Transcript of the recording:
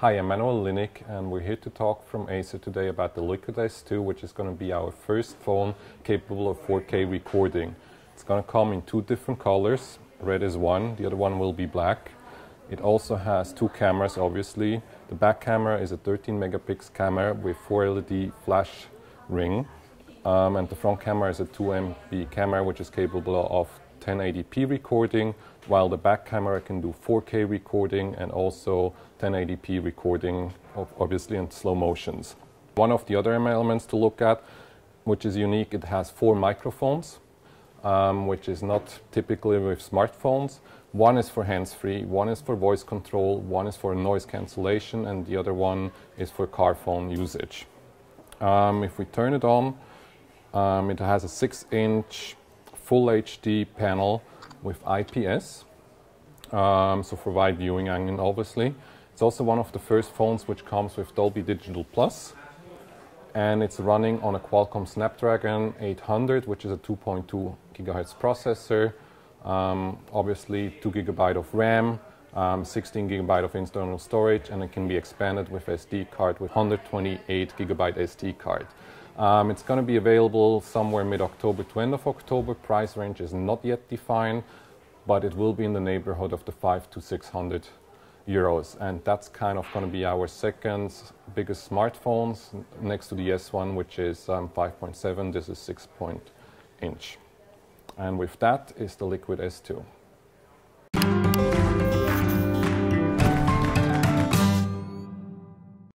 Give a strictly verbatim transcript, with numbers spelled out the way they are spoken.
Hi, I'm Manuel Linick, and we're here to talk from Acer today about the Liquid S two, which is going to be our first phone capable of four K recording. It's going to come in two different colors. Red is one, the other one will be black. It also has two cameras, obviously. The back camera is a thirteen megapixel camera with four L E D flash ring. Um, and the front camera is a two megapixel camera, which is capable of ten eighty p recording, while the back camera can do four K recording and also ten eighty p recording, obviously in slow motions. One of the other elements to look at, which is unique, it has four microphones, um, which is not typically with smartphones. One is for hands-free, one is for voice control, one is for noise cancellation, and the other one is for car phone usage. Um, if we turn it on, um, it has a six inch Full H D panel with I P S, um, so for wide viewing angle, obviously. It's also one of the first phones which comes with Dolby Digital Plus, and it's running on a Qualcomm Snapdragon eight hundred, which is a two point two gigahertz processor, um, obviously two gigabyte of RAM, um, sixteen gigabyte of internal storage, and it can be expanded with S D card with one hundred twenty-eight gigabyte S D card. Um, it's going to be available somewhere mid-October to end of October. Price range is not yet defined, but it will be in the neighborhood of the five to six hundred euros. And that's kind of going to be our second biggest smartphones next to the S one, which is um, five point seven. This is six point inch. And with that is the Liquid S two.